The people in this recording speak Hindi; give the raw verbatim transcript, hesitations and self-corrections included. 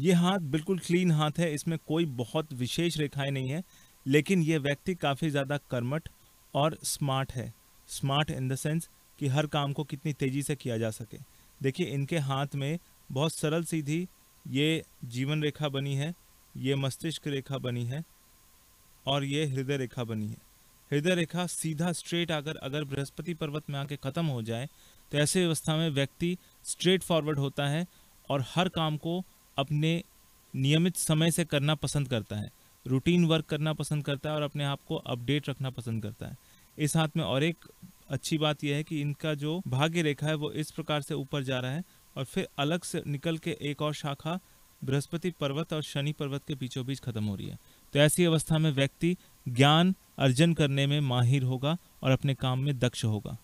ये हाथ बिल्कुल क्लीन हाथ है, इसमें कोई बहुत विशेष रेखाएं नहीं है, लेकिन ये व्यक्ति काफ़ी ज़्यादा कर्मठ और स्मार्ट है। स्मार्ट इन द सेंस कि हर काम को कितनी तेज़ी से किया जा सके। देखिए इनके हाथ में बहुत सरल सीधी ये जीवन रेखा बनी है, ये मस्तिष्क रेखा बनी है और ये हृदय रेखा बनी है। हृदय रेखा सीधा स्ट्रेट आकर अगर बृहस्पति पर्वत में आके ख़त्म हो जाए तो ऐसी अवस्था में व्यक्ति स्ट्रेट फॉरवर्ड होता है और हर काम को अपने नियमित समय से करना पसंद करता है, रूटीन वर्क करना पसंद करता है और अपने आप को अपडेट रखना पसंद करता है। इस हाथ में और एक अच्छी बात यह है कि इनका जो भाग्य रेखा है वो इस प्रकार से ऊपर जा रहा है और फिर अलग से निकल के एक और शाखा बृहस्पति पर्वत और शनि पर्वत के बीचों बीच खत्म हो रही है। तो ऐसी अवस्था में व्यक्ति ज्ञान अर्जन करने में माहिर होगा और अपने काम में दक्ष होगा।